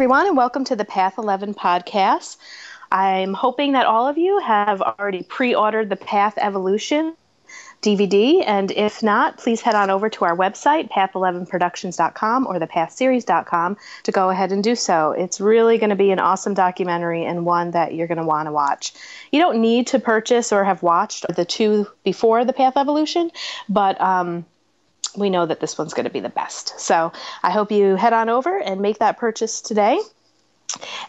everyone, and welcome to the Path 11 podcast. I'm hoping that all of you have already pre-ordered the Path Evolution DVD, and if not, please head on over to our website, path11productions.com or thepathseries.com, to go ahead and do so. It's really going to be an awesome documentary and one that you're going to want to watch. You don't need to purchase or have watched the two before the Path Evolution, but we know that this one's going to be the best. So I hope you head on over and make that purchase today.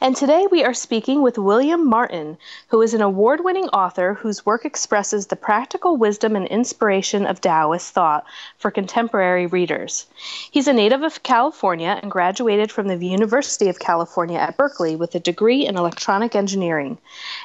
And today we are speaking with William Martin, who is an award-winning author whose work expresses the practical wisdom and inspiration of Taoist thought for contemporary readers. He's a native of California and graduated from the University of California at Berkeley with a degree in electronic engineering.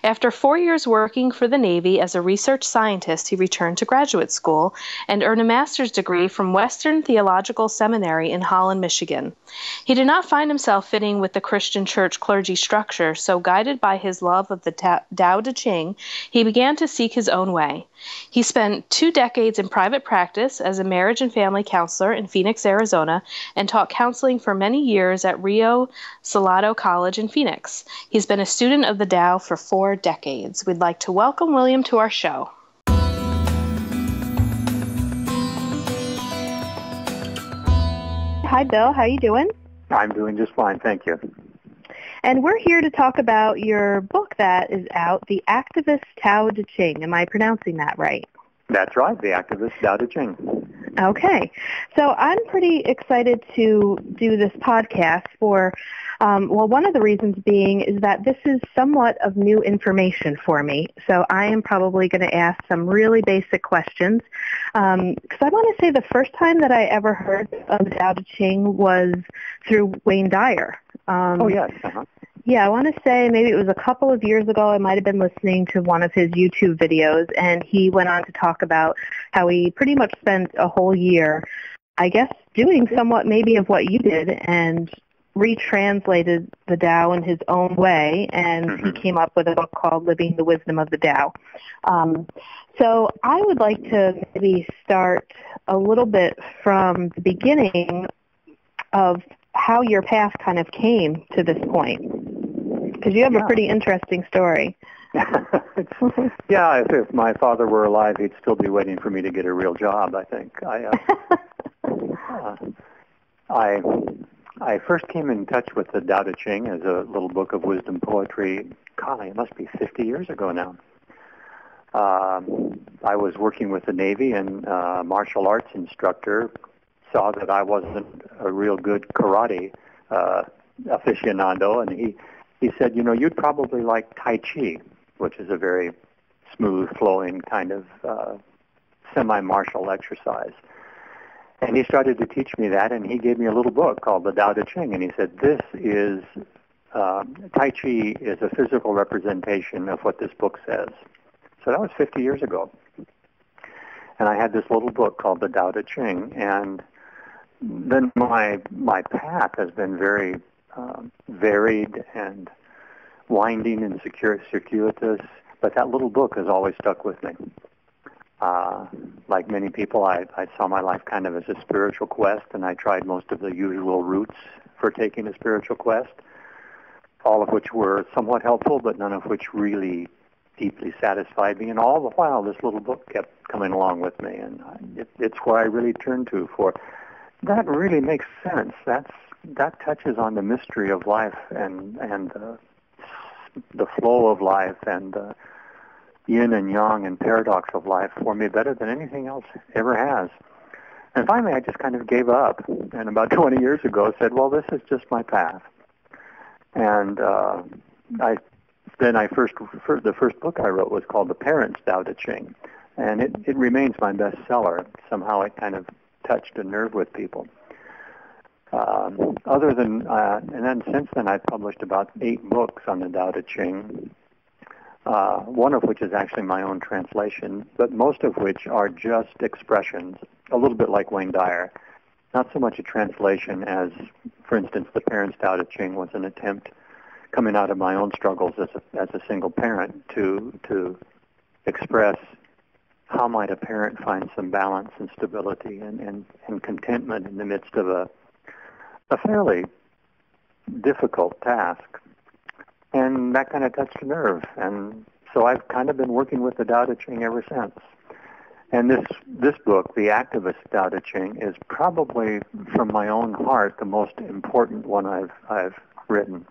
After 4 years working for the Navy as a research scientist, he returned to graduate school and earned a master's degree from Western Theological Seminary in Holland, Michigan. He did not find himself fitting with the Christian church clergy structure, so guided by his love of the Tao Te Ching, he began to seek his own way. He spent 2 decades in private practice as a marriage and family counselor in Phoenix, Arizona, and taught counseling for many years at Rio Salado College in Phoenix. He's been a student of the Tao for 4 decades. We'd like to welcome William to our show. Hi, Bill. How are you doing? I'm doing just fine, thank you. And we're here to talk about your book that is out, The Activist Tao Te Ching. Am I pronouncing that right? That's right, The Activist Tao Te Ching. Okay. So I'm pretty excited to do this podcast for, well, one of the reasons being is that this is somewhat of new information for me. So I am probably going to ask some really basic questions. Because I want to say the first time that I ever heard of Tao Te Ching was through Wayne Dyer. Oh, yes. Uh-huh. Yeah, I want to say maybe it was a couple of years ago. I might have been listening to one of his YouTube videos, and he went on to talk about how he pretty much spent a whole year, I guess, doing somewhat maybe of what you did and retranslated the Tao in his own way, and he came up with a book called Living the Wisdom of the Tao. So I would like to maybe start a little bit from the beginning of how your path kind of came to this point, because you have a pretty interesting story. Yeah, if my father were alive, he'd still be waiting for me to get a real job, I think. I first came in touch with the Tao Te Ching as a little book of wisdom poetry, golly, it must be 50 years ago now. I was working with the Navy, and a martial arts instructor saw that I wasn't a real good karate aficionado, and he said, you know, you'd probably like Tai Chi, which is a very smooth, flowing kind of semi-martial exercise. And he started to teach me that, and he gave me a little book called the Tao Te Ching, and he said, this is, Tai Chi is a physical representation of what this book says. So that was 50 years ago. And I had this little book called the Tao Te Ching, and then my path has been very varied and winding and circuitous, but that little book has always stuck with me. Like many people, I saw my life kind of as a spiritual quest, and I tried most of the usual routes for taking a spiritual quest, all of which were somewhat helpful, but none of which really deeply satisfied me. And all the while, this little book kept coming along with me, and it's where I really turned to for. That really makes sense. That touches on the mystery of life and the flow of life and the yin and yang and paradox of life for me better than anything else ever has. And finally, I just kind of gave up, and about 20 years ago said, well, this is just my path. And the first book I wrote was called The Parents' Tao Te Ching, and it remains my bestseller. Somehow it kind of touched a nerve with people. And then since then I've published about 8 books on the Tao Te Ching, one of which is actually my own translation, but most of which are just expressions, a little bit like Wayne Dyer. Not so much a translation as, for instance, The Parents' Tao Te Ching was an attempt coming out of my own struggles as a single parent to express how might a parent find some balance and stability and contentment in the midst of a fairly difficult task. And that kind of touched a nerve. And so I've kind of been working with the Tao Te Ching ever since. And this book, The Activist Tao Te Ching, is probably, from my own heart, the most important one I've written.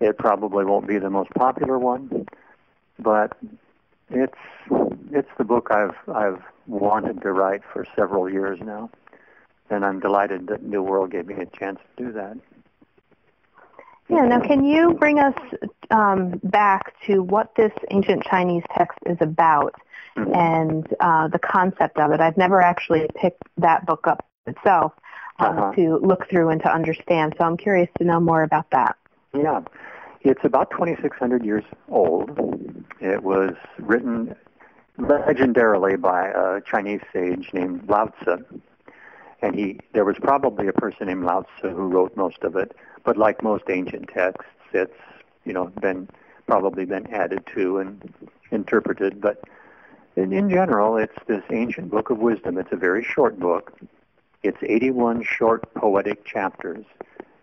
It probably won't be the most popular one, but it's the book I've wanted to write for several years now. And I'm delighted that New World gave me a chance to do that. Yeah, now can you bring us back to what this ancient Chinese text is about and the concept of it? I've never actually picked that book up itself to look through and to understand, so I'm curious to know more about that. Yeah, it's about 2,600 years old. It was written legendarily by a Chinese sage named Lao Tzu. And there was probably a person named Lao Tzu who wrote most of it, but like most ancient texts, it's probably been added to and interpreted. But in general, it's this ancient book of wisdom. It's a very short book. It's 81 short poetic chapters.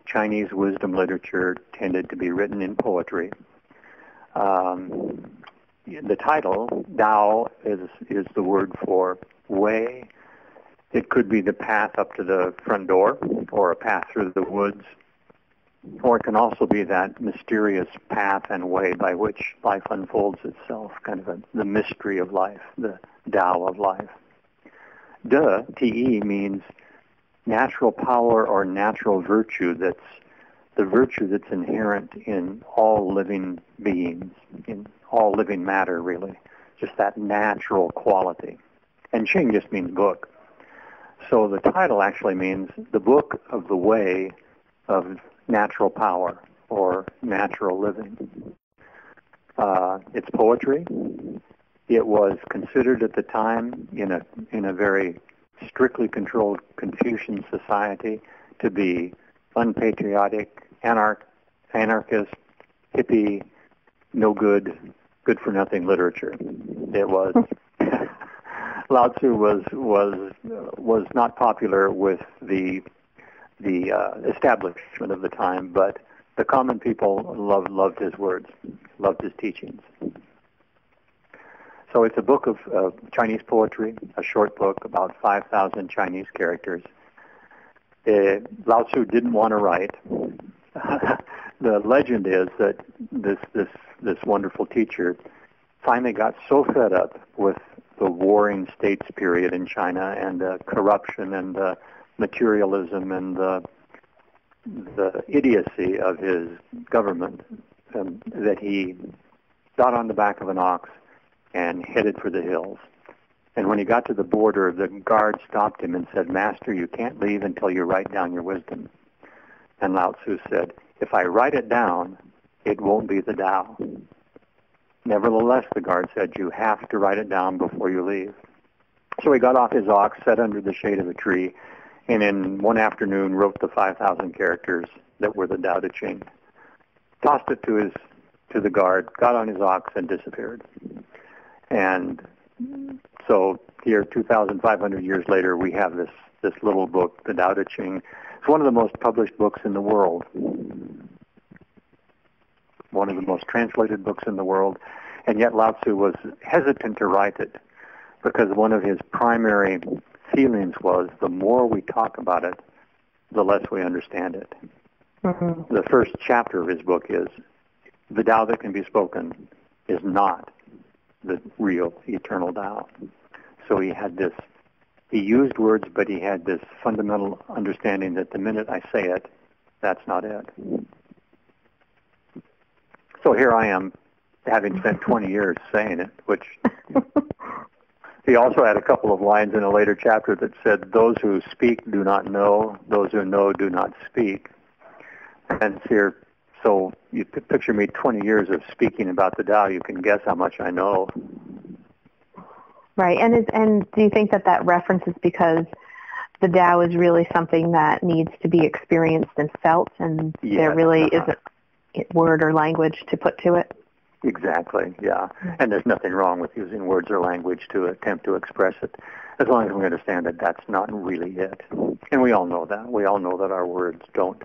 Chinese wisdom literature tended to be written in poetry. The title, Tao, is the word for way. It could be the path up to the front door, or a path through the woods, or it can also be that mysterious path and way by which life unfolds itself, kind of the mystery of life, the Tao of life. De, T-E, means natural power or natural virtue, that's the virtue that's inherent in all living beings, in all living matter, really, just that natural quality. And Ching just means book. So the title actually means the book of the way of natural power or natural living. It's poetry. It was considered at the time in a very strictly controlled Confucian society to be unpatriotic, anarchist, hippie, no good, good for nothing literature. It was. Lao Tzu was not popular with the establishment of the time, but the common people loved his words, loved his teachings. So it's a book of Chinese poetry, a short book, about 5,000 Chinese characters. Lao Tzu didn't want to write. The legend is that this wonderful teacher finally got so fed up with the warring states period in China and the corruption and the materialism and the idiocy of his government that he got on the back of an ox and headed for the hills. And when he got to the border, the guard stopped him and said, "Master, you can't leave until you write down your wisdom." And Lao Tzu said, "If I write it down, it won't be the Tao." Nevertheless, the guard said, "You have to write it down before you leave." So he got off his ox, sat under the shade of a tree, and in one afternoon wrote the 5,000 characters that were the Tao Te Ching, tossed it to the guard, got on his ox, and disappeared. And so here, 2,500 years later, we have this little book, the Tao Te Ching. It's one of the most published books in the world. One of the most translated books in the world, and yet Lao Tzu was hesitant to write it because one of his primary feelings was the more we talk about it, the less we understand it. Mm-hmm. The first chapter of his book is, the Tao that can be spoken is not the real eternal Tao. So he used words, but he had this fundamental understanding that the minute I say it, that's not it. So here I am, having spent 20 years saying it, which he also had a couple of lines in a later chapter that said, "Those who speak do not know, those who know do not speak." And here, so you picture me 20 years of speaking about the Tao, you can guess how much I know. Right, and do you think that reference is because the Tao is really something that needs to be experienced and felt, and yes, there really isn't word or language to put to it? Exactly, yeah. And there's nothing wrong with using words or language to attempt to express it, as long as we understand that that's not really it. And we all know that. We all know that our words don't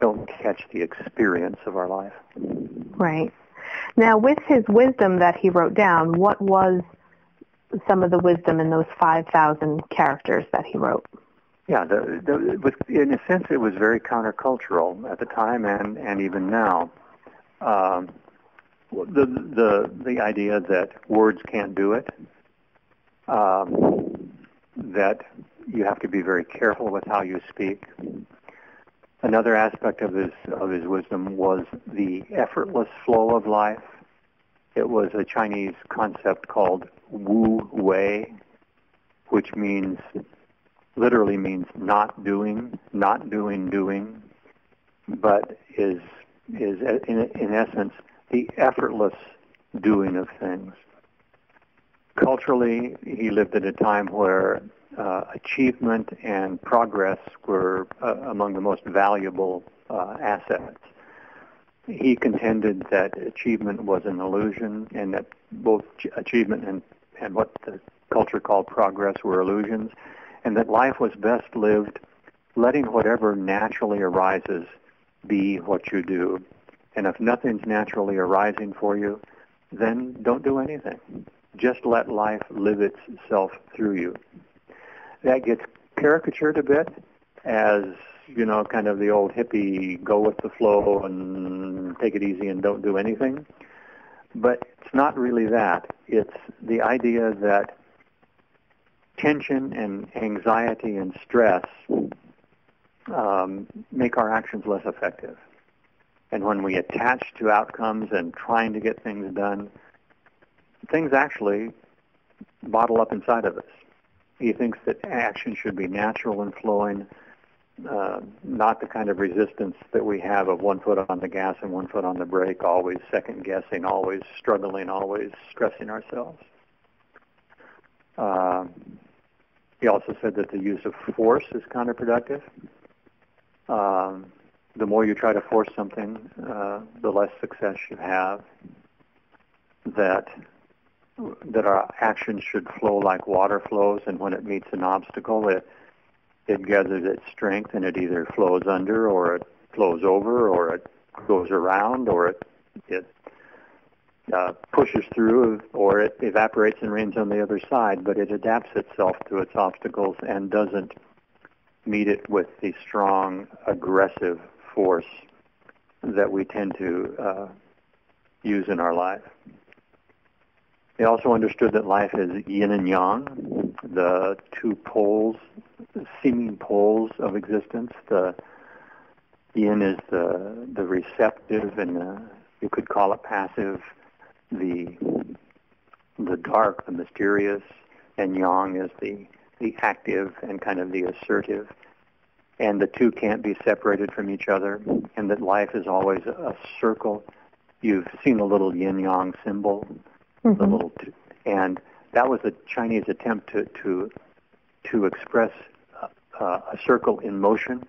don't catch the experience of our life. Right. Now, with his wisdom that he wrote down, what was some of the wisdom in those 5,000 characters that he wrote? Yeah, in a sense, it was very countercultural at the time and even now. The idea that words can't do it, that you have to be very careful with how you speak. Another aspect of his wisdom was the effortless flow of life. It was a Chinese concept called Wu Wei, which means, literally means not doing, but is in essence the effortless doing of things. Culturally, he lived at a time where achievement and progress were among the most valuable assets. He contended that achievement was an illusion, and that both achievement and what the culture called progress were illusions, and that life was best lived letting whatever naturally arises be what you do. And if nothing's naturally arising for you, then don't do anything. Just let life live itself through you. That gets caricatured a bit as, you know, kind of the old hippie, go with the flow and take it easy and don't do anything. But it's not really that. It's the idea that tension and anxiety and stress make our actions less effective. And when we attach to outcomes and trying to get things done, things actually bottle up inside of us. He thinks that action should be natural and flowing, not the kind of resistance that we have of one foot on the gas and one foot on the brake, always second-guessing, always struggling, always stressing ourselves. He also said that the use of force is counterproductive. The more you try to force something, the less success you have. That our actions should flow like water flows, and when it meets an obstacle, it gathers its strength, and it either flows under, or it flows over, or it goes around, or it pushes through, or it evaporates and rains on the other side, but it adapts itself to its obstacles and doesn't meet it with the strong, aggressive force that we tend to use in our life. They also understood that life is yin and yang, the two poles, seeming poles of existence. The yin is the receptive and you could call it passive, the dark, the mysterious, and yang is the active and kind of the assertive. And the two can't be separated from each other, and that life is always a circle. You've seen the little yin-yang symbol. Mm-hmm. And that was a Chinese attempt to express a circle in motion,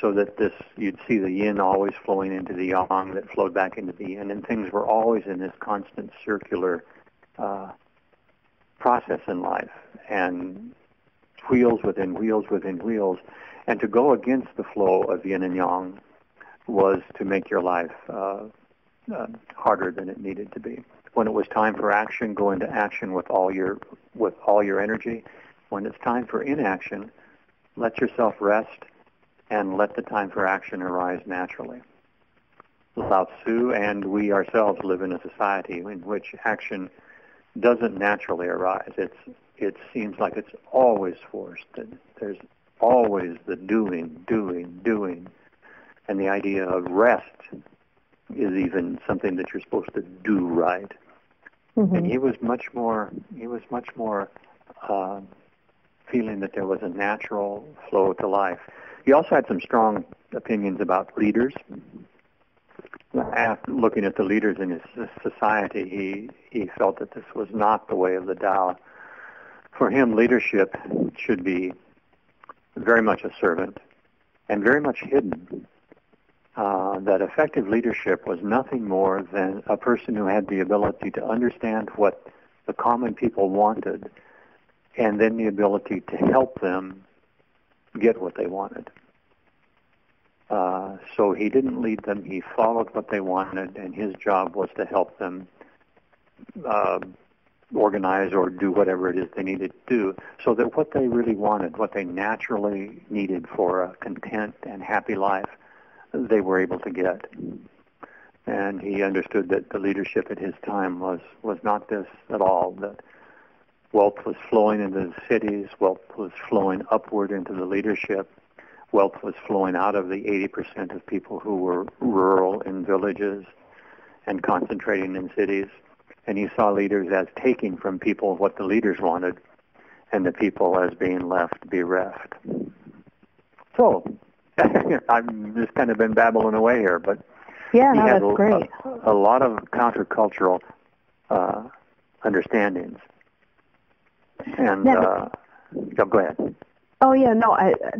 so that you'd see the yin always flowing into the yang that flowed back into the yin, and things were always in this constant circular process in life, and wheels within wheels within wheels. And to go against the flow of yin and yang was to make your life harder than it needed to be. When it was time for action, go into action with all your energy. When it's time for inaction, let yourself rest and let the time for action arise naturally. Lao Tzu and we ourselves live in a society in which action doesn't naturally arise. It seems like it's always forced. There's always the doing. And the idea of rest is even something that you're supposed to do right. Mm-hmm. And he was much more feeling that there was a natural flow to life. He also had some strong opinions about leaders. After looking at the leaders in his society, he felt that this was not the way of the Tao. For him, leadership should be very much a servant and very much hidden. That effective leadership was nothing more than a person who had the ability to understand what the common people wanted and then the ability to help them get what they wanted. So he didn't lead them. He followed what they wanted, and his job was to help them organize or do whatever it is they needed to do, so that what they really wanted, what they naturally needed for a content and happy life, they were able to get. And he understood that the leadership at his time was not this at all, that wealth was flowing into the cities, wealth was flowing upward into the leadership, wealth was flowing out of the 80% of people who were rural in villages and concentrating in cities. And he saw leaders as taking from people what the leaders wanted, and the people as being left bereft. So, I've just kind of been babbling away here, but yeah, he had that's great. A lot of countercultural understandings. And go ahead. Oh yeah, no,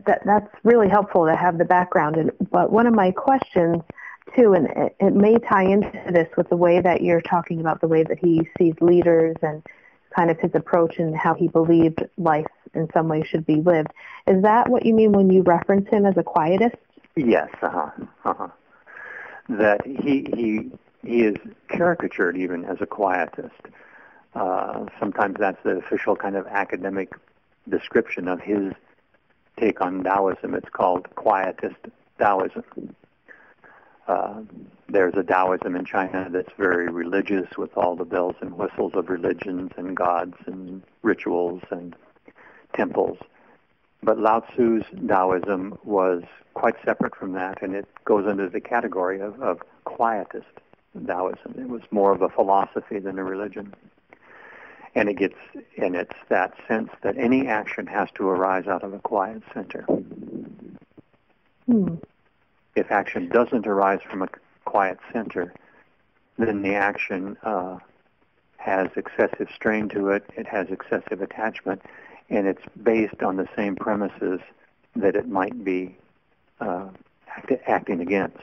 that's really helpful to have the background. And but one of my questions too, and it may tie into this with the way that you're talking about the way that he sees leaders and kind of his approach and how he believed life in some way should be lived. Is that what you mean when you reference him as a quietist? Yes, That he is caricatured even as a quietist. Sometimes that's the official kind of academic description of his take on Taoism. It's called quietist Taoism. There's a Taoism in China that's very religious, with all the bells and whistles of religions and gods and rituals and temples. But Lao Tzu's Taoism was quite separate from that, and it goes under the category of quietist Taoism. It was more of a philosophy than a religion. And it's that sense that any action has to arise out of a quiet center. Hmm. If action doesn't arise from a quiet center, then the action has excessive strain to it, it has excessive attachment, and it's based on the same premises that it might be acting against.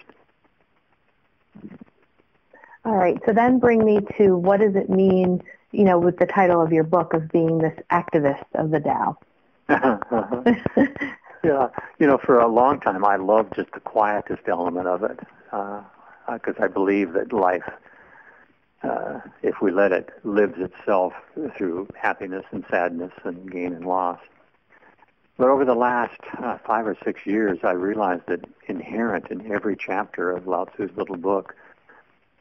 All right, so then bring me to what does it mean, you know, with the title of your book of being this activist of the Tao? Yeah, you know, for a long time I loved just the quietist element of it, because I believe that life, if we let it, lives itself through happiness and sadness and gain and loss. But over the last 5 or 6 years, I realized that inherent in every chapter of Lao Tzu's little book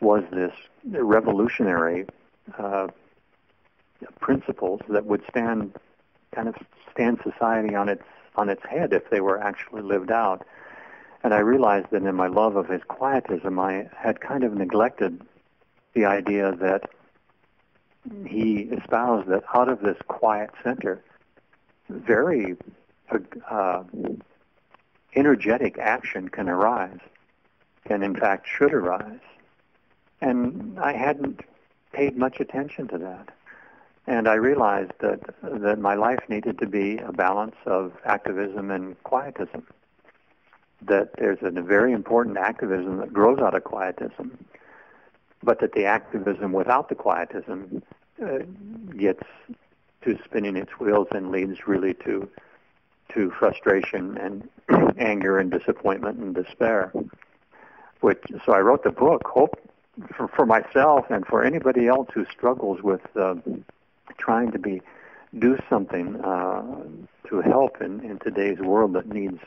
was this revolutionary principles that would kind of stand society on its head if they were actually lived out. And I realized that in my love of his quietism, I had kind of neglected the idea that he espoused that out of this quiet center, very energetic action can arise, and in fact should arise. And I hadn't paid much attention to that. And I realized that my life needed to be a balance of activism and quietism, that there's a very important activism that grows out of quietism, but that the activism without the quietism gets to spinning its wheels and leads really to frustration and anger and disappointment and despair. So I wrote the book, hope for myself and for anybody else who struggles with trying to do something to help in today's world that needs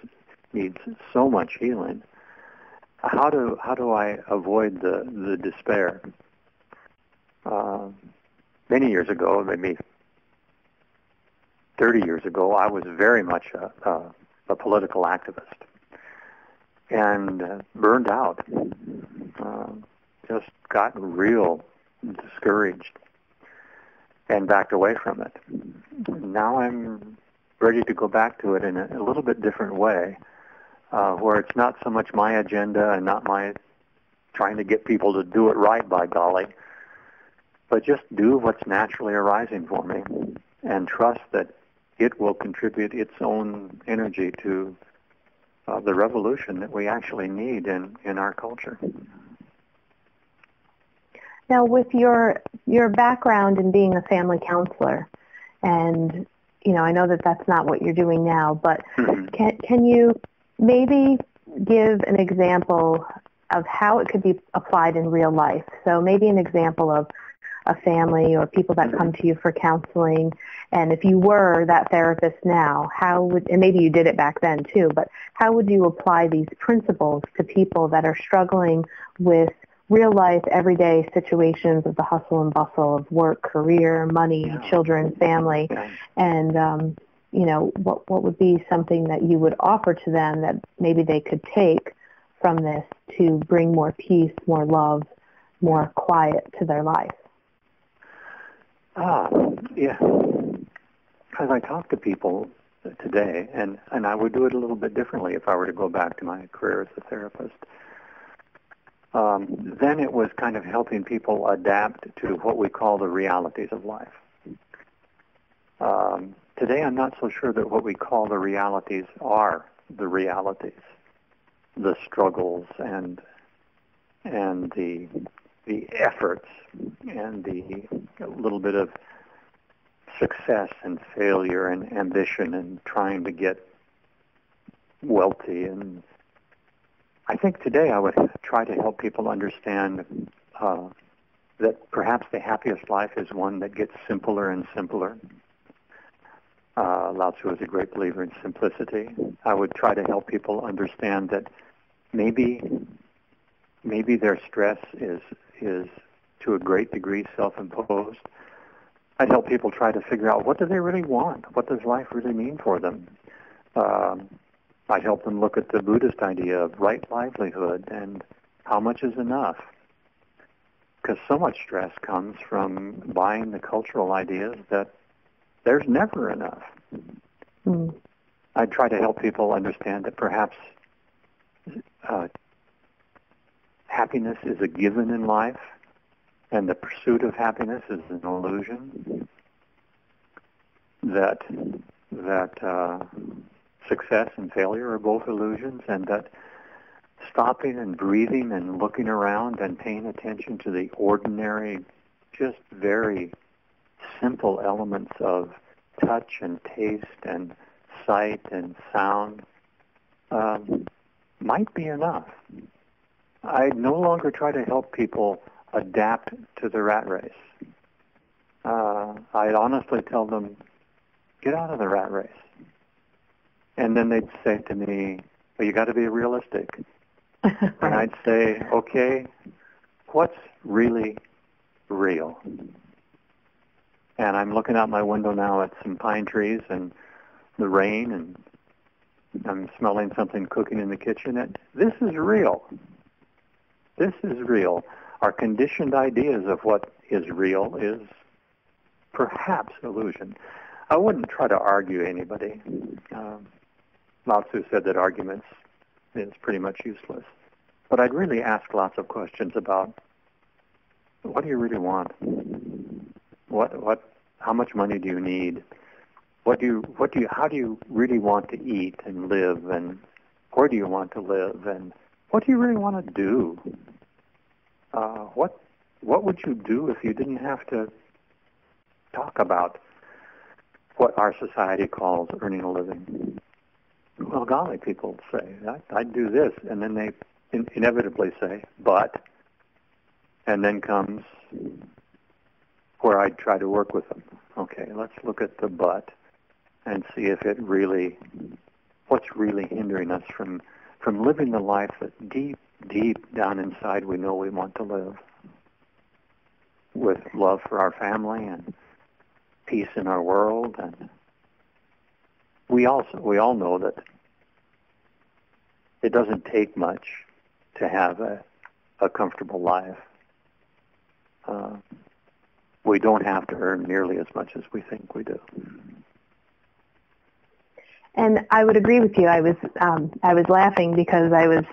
so much healing. How do I avoid the despair? Many years ago, maybe 30 years ago, I was very much a political activist and burned out. Just got real discouraged and backed away from it. Now I'm ready to go back to it in a little bit different way, where it's not so much my agenda and not my trying to get people to do it right, by golly, but just do what's naturally arising for me and trust that it will contribute its own energy to the revolution that we actually need in our culture. Now, with your background in being a family counselor, and you know, I know that that's not what you're doing now, but can you maybe give an example of how it could be applied in real life. So maybe an example of a family or people that come to you for counseling, and if you were that therapist now, how would, and maybe you did it back then too, but how would you apply these principles to people that are struggling with real life, everyday situations of the hustle and bustle of work, career, money, children, family, and you know, what would be something that you would offer to them that maybe they could take from this to bring more peace, more love, more quiet to their life? Yeah, because I talk to people today, and I would do it a little bit differently if I were to go back to my career as a therapist. Then it was kind of helping people adapt to what we call the realities of life. Today I'm not so sure that what we call the realities are the realities, the struggles and the efforts and the little bit of success and failure and ambition and trying to get wealthy. And I think today I would try to help people understand that perhaps the happiest life is one that gets simpler and simpler. Lao Tzu is a great believer in simplicity. I would try to help people understand that maybe their stress is to a great degree self-imposed. I'd help people try to figure out, what do they really want? What does life really mean for them? I'd help them look at the Buddhist idea of right livelihood and how much is enough. Because so much stress comes from buying the cultural ideas that there's never enough. Mm. I'd try to help people understand that perhaps happiness is a given in life, and the pursuit of happiness is an illusion. That success and failure are both illusions, and that stopping and breathing and looking around and paying attention to the ordinary, just very simple elements of touch and taste and sight and sound might be enough. I no longer try to help people adapt to the rat race. I'd honestly tell them, get out of the rat race. And then they'd say to me, well, you got to be realistic. And I'd say, okay, what's really real? And I'm looking out my window now at some pine trees and the rain, and I'm smelling something cooking in the kitchen. And this is real. This is real. Our conditioned ideas of what is real is perhaps illusion. I wouldn't try to argue anybody. Lao Tzu said that arguments is pretty much useless. But I'd really ask lots of questions about, what do you really want? How much money do you need? How do you really want to eat and live, and where do you want to live, and what do you really want to do? What would you do if you didn't have to talk about what our society calls earning a living? Well, golly, people say, I'd do this, and then they inevitably say, but, and then comes where I'd try to work with them. Okay, let's look at the but and see if it really, what's really hindering us from living the life that deep, deep down inside we know we want to live, with love for our family and peace in our world. And we all know that it doesn't take much to have a comfortable life. We don't have to earn nearly as much as we think we do. And I would agree with you. I was laughing because I was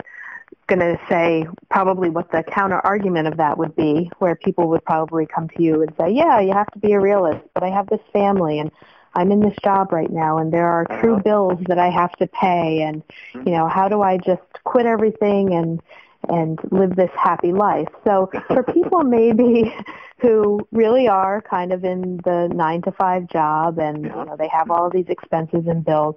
going to say probably what the counter-argument of that would be, where people would probably come to you and say, yeah, you have to be a realist, but I have this family, and I'm in this job right now, and there are true bills that I have to pay, and, you know, how do I just quit everything and live this happy life? So for people maybe who really are kind of in the 9-to-5 job, and you know, they have all these expenses and bills,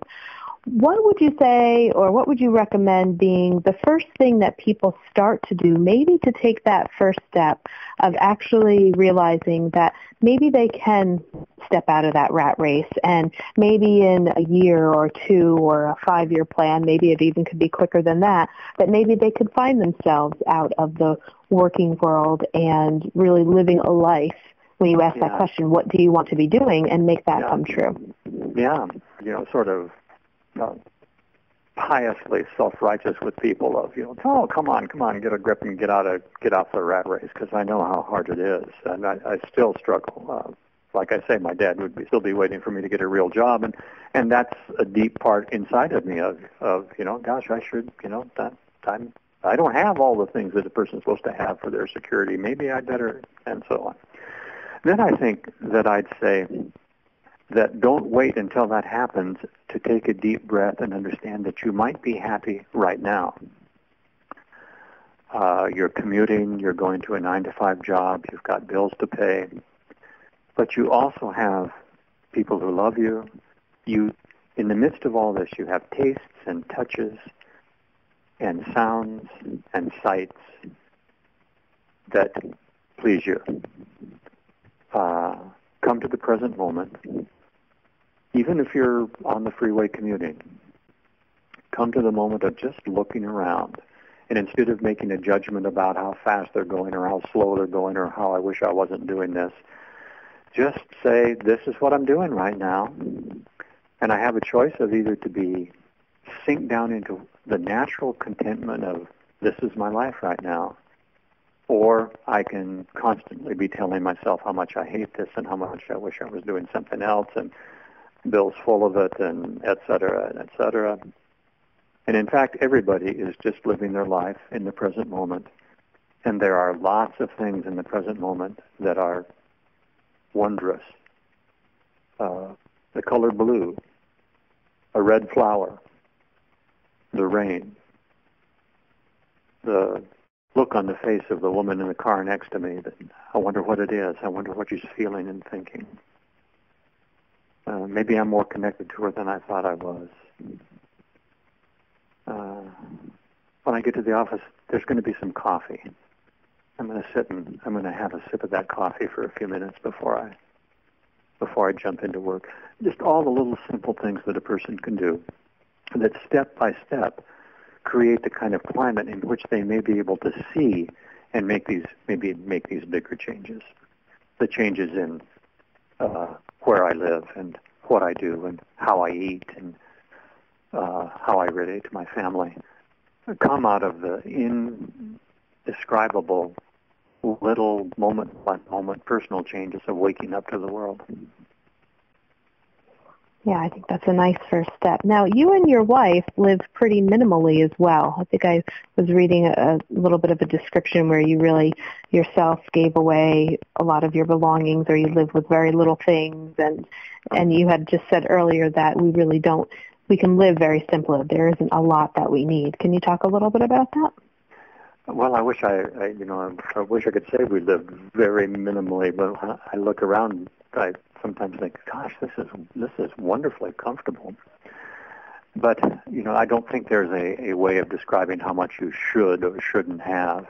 What would you say, or what would you recommend being the first thing that people start to do, maybe to take that first step of actually realizing that maybe they can step out of that rat race, and maybe in a year or two or a 5-year plan, maybe it even could be quicker than that, but maybe they could find themselves out of the working world and really living a life. When you ask that question, what do you want to be doing, and make that come true? Yeah, sort of piously self-righteous with people of, oh, come on, get a grip and get off the rat race, because I know how hard it is, and I still struggle. Like I say, my dad would still be waiting for me to get a real job, and that's a deep part inside of me of gosh, I should, I don't have all the things that a person's supposed to have for their security. Maybe I better, and so on. Then I think that I'd say that don't wait until that happens to take a deep breath and understand that you might be happy right now. You're commuting, you're going to a 9-to-5 job, you've got bills to pay, but you also have people who love you. You, in the midst of all this, you have tastes and touches and sounds and sights that please you. Come to the present moment, even if you're on the freeway commuting. Come to the moment of just looking around, and instead of making a judgment about how fast they're going or how slow they're going or how I wish I wasn't doing this, just say, this is what I'm doing right now, and I have a choice of either to sink down into the natural contentment of this is my life right now, or I can constantly be telling myself how much I hate this and how much I wish I was doing something else and Bill's full of it and et cetera and et cetera. And in fact, everybody is just living their life in the present moment. And there are lots of things in the present moment that are wondrous. The color blue, a red flower, the rain, the look on the face of the woman in the car next to me. That I wonder what it is. I wonder what she's feeling and thinking. Maybe I'm more connected to her than I thought I was. When I get to the office, there's going to be some coffee. I'm going to sit and I'm going to have a sip of that coffee for a few minutes before I jump into work. Just all the little simple things that a person can do, that step by step create the kind of climate in which they may be able to see and make these bigger changes. The changes in where I live and what I do and how I eat and how I relate to my family come out of the indescribable little moment-by-moment personal changes of waking up to the world. Yeah, I think that's a nice first step. Now, you and your wife live pretty minimally as well. I think I was reading a little bit of a description where you really yourself gave away a lot of your belongings, or you live with very little things, and you had just said earlier that we can live very simply. There isn't a lot that we need. Can you talk a little bit about that? Well, I wish I wish I could say we lived very minimally, but when I look around, I sometimes think, gosh, this is wonderfully comfortable. But, I don't think there's a way of describing how much you should or shouldn't have.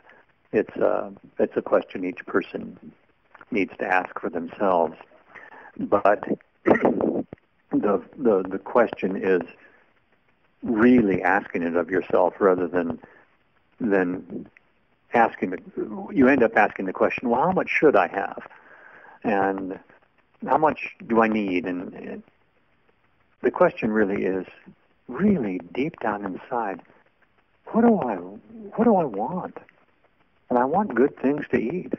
It's a question each person needs to ask for themselves. But the question is really asking it of yourself rather than asking it. You end up asking the question, well, how much should I have? And how much do I need? And the question really is, really deep down inside, what do I want? And I want good things to eat.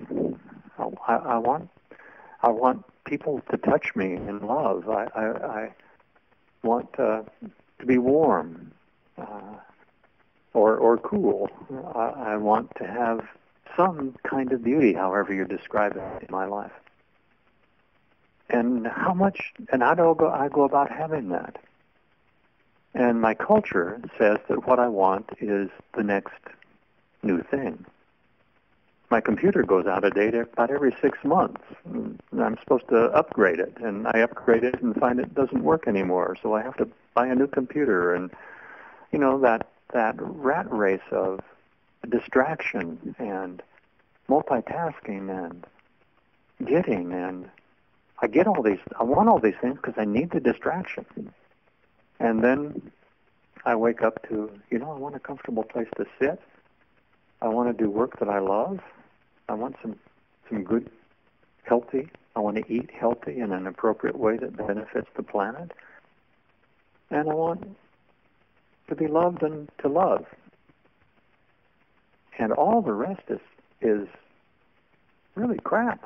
I want people to touch me and love. I want to be warm or cool. I want to have some kind of beauty, however you describe it, in my life. And how much, and how do I go about having that? And my culture says that what I want is the next new thing. My computer goes out of date about every 6 months. And I'm supposed to upgrade it, and I upgrade it and find it doesn't work anymore, so I have to buying a new computer, and you know, that rat race of distraction and multitasking and getting, and I want all these things because I need the distraction. And then I wake up to, you know, I want a comfortable place to sit. I want to do work that I love. I want some good, healthy. I want to eat healthy in an appropriate way that benefits the planet. And I want to be loved and to love. And all the rest is really crap.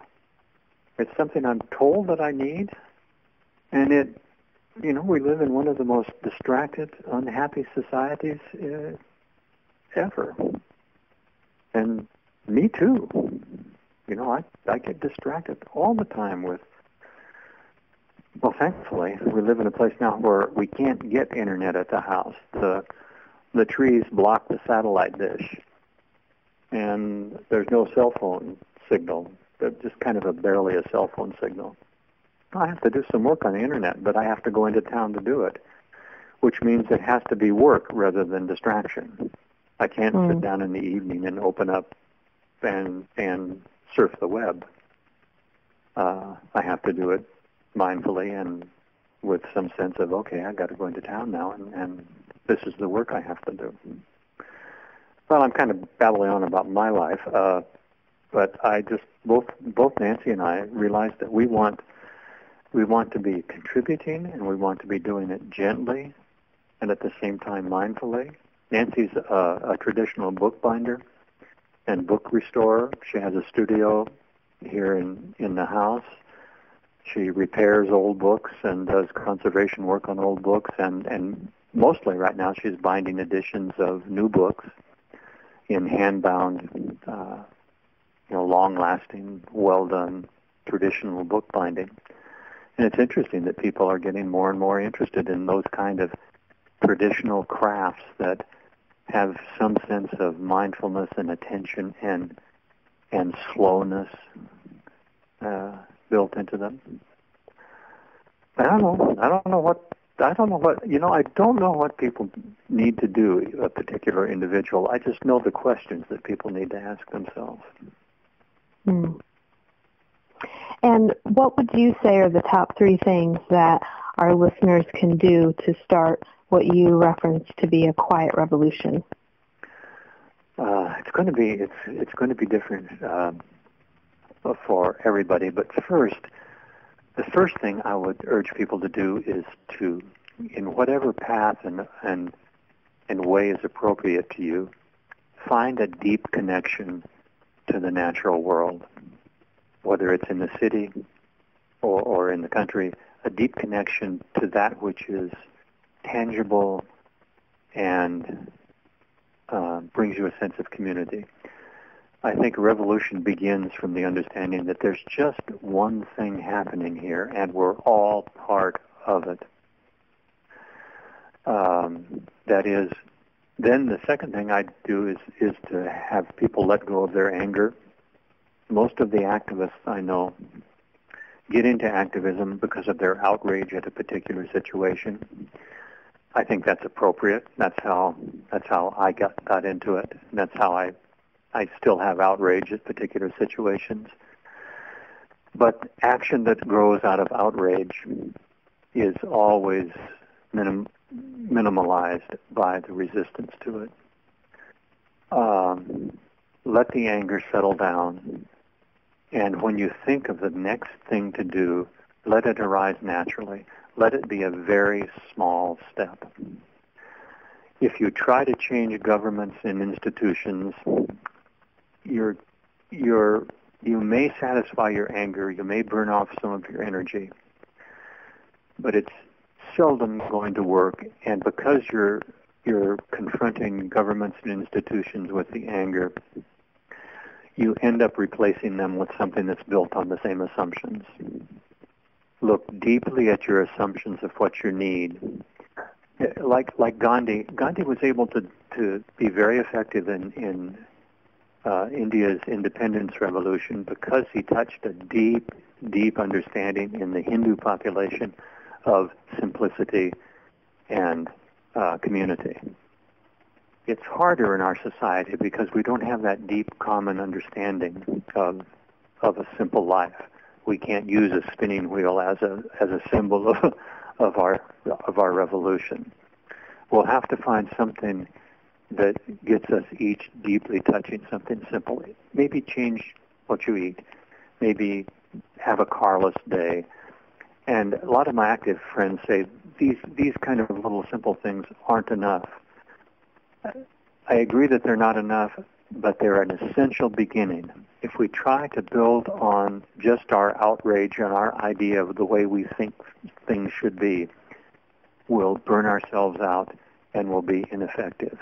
It's something I'm told that I need, and it, you know, we live in one of the most distracted, unhappy societies ever. And me too. You know, I get distracted all the time with, well, thankfully, we live in a place now where we can't get internet at the house. The trees block the satellite dish, and there's no cell phone signal, just kind of barely a cell phone signal. I have to do some work on the internet, but I have to go into town to do it, which means it has to be work rather than distraction. I can't sit down in the evening and open up and surf the web. I have to do it mindfully and with some sense of, okay, I've got to go into town now, and this is the work I have to do. Well, I'm kind of babbling on about my life, but I just, both Nancy and I realized that we want to be contributing, and we want to be doing it gently and at the same time mindfully. Nancy's a traditional bookbinder and book restorer. She has a studio here in the house. She repairs old books and does conservation work on old books, and mostly right now she's binding editions of new books in hand-bound, you know, long-lasting, well-done, traditional bookbinding. And it's interesting that people are getting more and more interested in those kind of traditional crafts that have some sense of mindfulness and attention and slowness built into them. I don't know what people need to do, a particular individual. I just know the questions that people need to ask themselves. Mm. And what would you say are the top three things that our listeners can do to start what you reference to be a quiet revolution? It's going to be different for everybody. But first, the first thing I would urge people to do is to, in whatever path and way is appropriate to you, find a deep connection to the natural world, whether it's in the city or in the country, a deep connection to that which is tangible and brings you a sense of community. I think revolution begins from the understanding that there's just one thing happening here, and we're all part of it. That is, then the second thing I do is to have people let go of their anger. Most of the activists I know get into activism because of their outrage at a particular situation. I think that's appropriate. That's how I got into it. And that's how I still have outrage at particular situations. But action that grows out of outrage is always minimalized by the resistance to it. Let the anger settle down. And when you think of the next thing to do, let it arise naturally. Let it be a very small step. If you try to change governments and institutions, you may satisfy your anger, you may burn off some of your energy, but it's seldom going to work. And because you're confronting governments and institutions with the anger, you end up replacing them with something that's built on the same assumptions. Look deeply at your assumptions of what you need. Like Gandhi was able to be very effective in India's independence revolution because he touched a deep, deep understanding in the Hindu population of simplicity and community. It's harder in our society because we don't have that deep common understanding of a simple life. We can't use a spinning wheel as a symbol of our revolution. We'll have to find something that gets us each deeply touching something simple. Maybe change what you eat. Maybe have a carless day. And a lot of my active friends say these kind of little simple things aren't enough. I agree that they're not enough, but they're an essential beginning. If we try to build on just our outrage and our idea of the way we think things should be, we'll burn ourselves out and we'll be ineffective.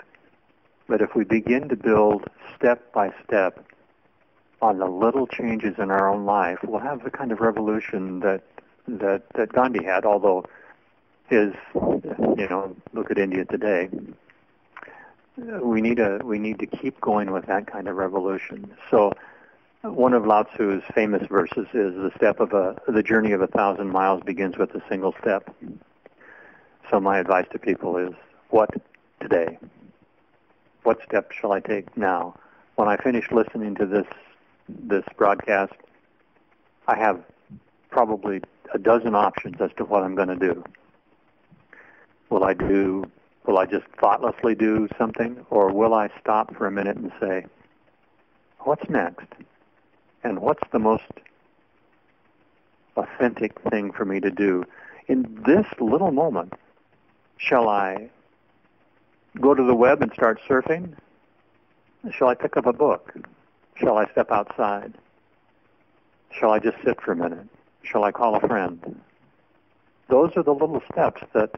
But if we begin to build step by step on the little changes in our own life, we'll have the kind of revolution that Gandhi had, although his, look at India today. We need to keep going with that kind of revolution. So one of Lao Tzu's famous verses is the journey of 1,000 miles begins with a single step. So my advice to people is, what today? What step shall I take now? When I finish listening to this broadcast, I have probably a dozen options as to what I'm going to do. Will I just thoughtlessly do something, or will I stop for a minute and say, what's next? And what's the most authentic thing for me to do in this little moment? Shall I go to the web and start surfing? Shall I pick up a book? Shall I step outside? Shall I just sit for a minute? Shall I call a friend? Those are the little steps that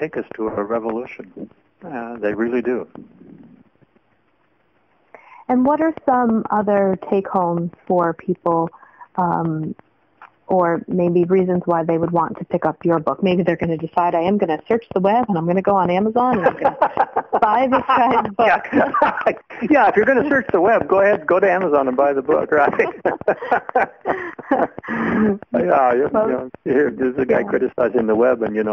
take us to a revolution. They really do. And what are some other take-homes for people, or maybe reasons why they would want to pick up your book? Maybe they're going to decide, I am going to search the web, and I'm going to go on Amazon, and I'm going to buy this guy's book. Yeah. Yeah, if you're going to search the web, go ahead, go to Amazon and buy the book, right? Yeah, there's a guy criticizing the web, and he's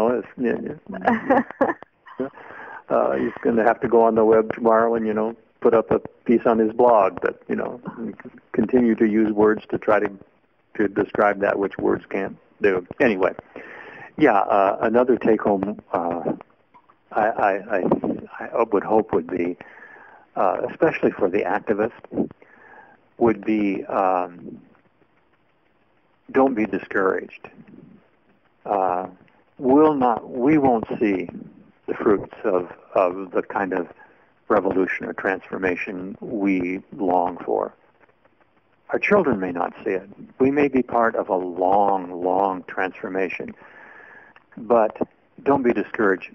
going to have to go on the web tomorrow and put up a piece on his blog that continue to use words to try to describe that which words can't do. Anyway, another take-home I would hope would be, especially for the activist, would be don't be discouraged. We won't see the fruits of the kind of revolution or transformation we long for. Our children may not see it. We may be part of a long, long transformation. But don't be discouraged.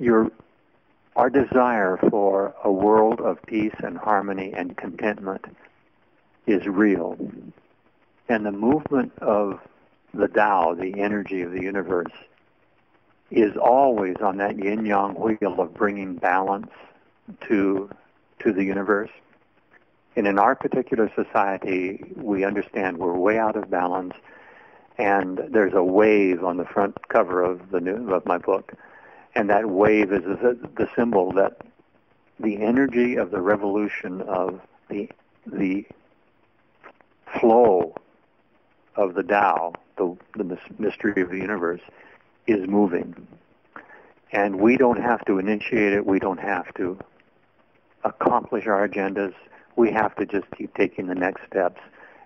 Our desire for a world of peace and harmony and contentment is real. And the movement of the Tao, the energy of the universe, is always on that yin-yang wheel of bringing balance to the universe. And in our particular society, we understand we're way out of balance, and there's a wave on the front cover of my book, and that wave is the symbol that the energy of the revolution, of the flow of the Tao, the mystery of the universe, is moving, and we don't have to initiate it. We don't have to accomplish our agendas. We have to just keep taking the next steps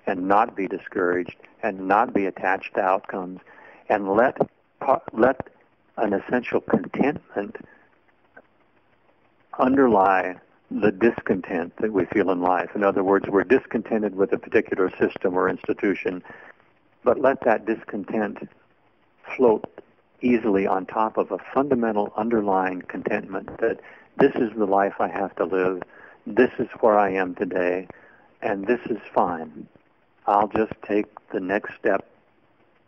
and not be discouraged and not be attached to outcomes, and let an essential contentment underlie the discontent that we feel in life. In other words, we're discontented with a particular system or institution, but let that discontent float easily on top of a fundamental underlying contentment that this is the life I have to live. This is where I am today, and this is fine. I'll just take the next step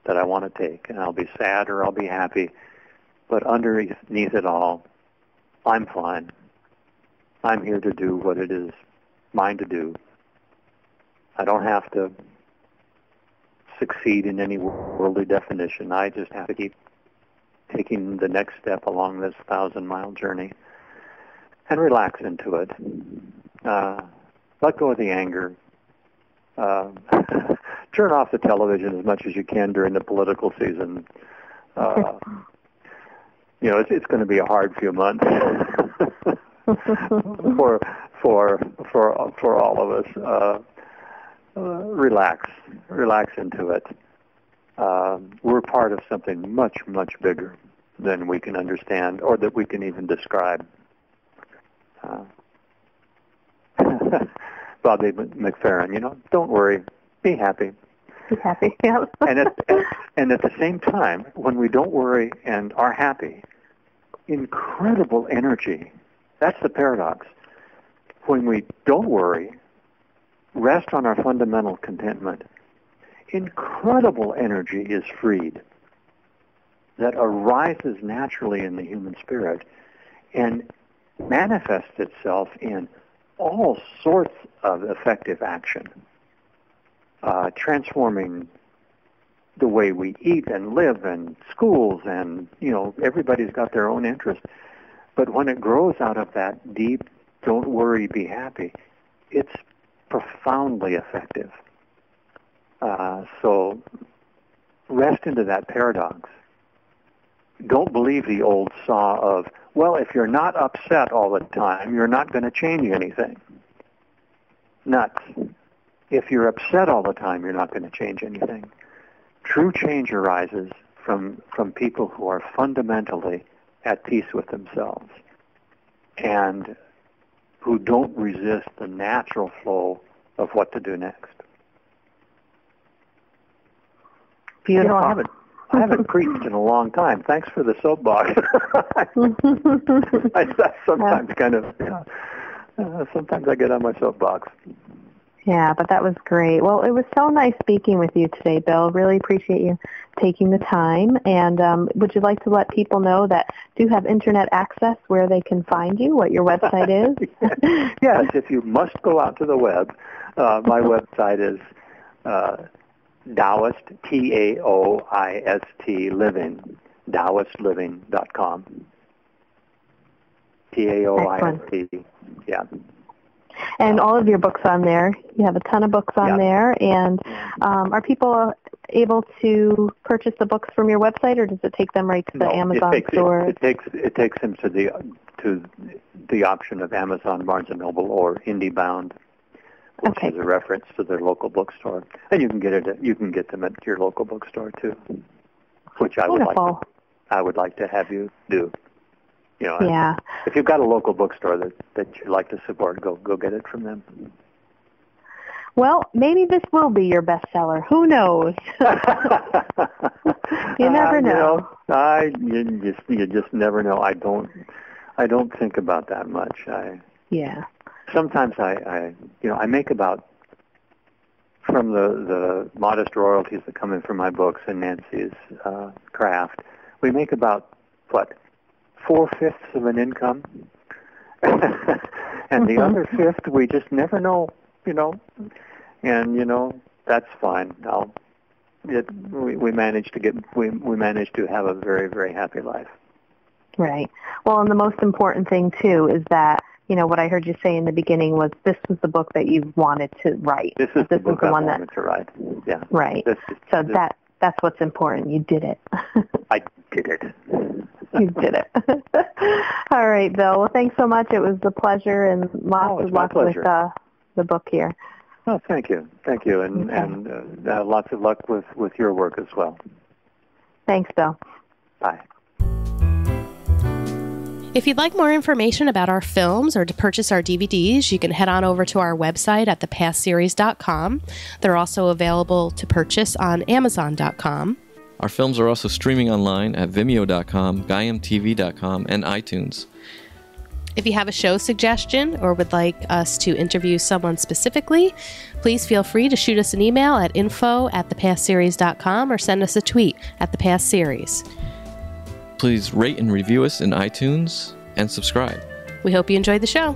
that I want to take, and I'll be sad or I'll be happy, but underneath it all, I'm fine. I'm here to do what it is mine to do. I don't have to succeed in any worldly definition. I just have to keep taking the next step along this 1,000-mile journey, and relax into it. Let go of the anger. Turn off the television as much as you can during the political season. You know, it's going to be a hard few months for all of us. Relax into it. We're part of something much bigger than we can understand or that we can even describe. Bobby McFerrin, you know, don't worry, be happy. Be happy, yeah. and at the same time, when we don't worry and are happy, incredible energy. That's the paradox. When we don't worry, rest on our fundamental contentment, incredible energy is freed that arises naturally in the human spirit and manifests itself in all sorts of effective action, transforming the way we eat and live and schools and, you know, everybody's got their own interest. But when it grows out of that deep, don't worry, be happy, it's profoundly effective. So rest into that paradox. Don't believe the old saw of, well, if you're not upset all the time, you're not going to change anything. Nuts. If you're upset all the time, you're not going to change anything. True change arises from people who are fundamentally at peace with themselves and who don't resist the natural flow of what to do next. You know, I haven't preached in a long time. Thanks for the soapbox. I sometimes kind of, sometimes I get on my soapbox. Yeah, but that was great. Well, it was so nice speaking with you today, Bill. Really appreciate you taking the time. And would you like to let people know that do have internet access where they can find you, what your website is? Yes, if you must go out to the web, my website is Taoist, T-A-O-I-S-T, living, taoistliving.com. T-A-O-I-S-T, yeah. And all of your books on there. You have a ton of books on there. And are people able to purchase the books from your website, or does it take them right to the Amazon store? It takes them to the option of Amazon, Barnes & Noble, or IndieBound, which is a reference to their local bookstore. And you can get it. You can get them at your local bookstore too, which I would like. I would like to have you do. You know, if you've got a local bookstore that you'd like to support, go get it from them. Well, maybe this will be your bestseller. Who knows? You never know. You just never know. I don't think about that much. Sometimes I make about, from the modest royalties that come in from my books and Nancy's craft, we make about, what, 4/5 of an income, and the other fifth we just never know, you know, and you know that's fine. We manage to have a very happy life. Right. Well, and the most important thing too is that, you know, what I heard you say in the beginning was this was the book that you wanted to write. This is the one I wanted to write. Yeah. Right. That's what's important. You did it. I did it. You did it. All right, Bill. Well, thanks so much. It was a pleasure, and lots of luck with the book here. Oh, thank you. Thank you, and lots of luck with your work as well. Thanks, Bill. Bye. If you'd like more information about our films or to purchase our DVDs, you can head on over to our website at thepathseries.com. They're also available to purchase on Amazon.com. Our films are also streaming online at Vimeo.com, GaiamTV.com, and iTunes. If you have a show suggestion or would like us to interview someone specifically, please feel free to shoot us an email at info@thepathseries.com or send us a tweet at @thepathseries. Please rate and review us in iTunes and subscribe. We hope you enjoyed the show.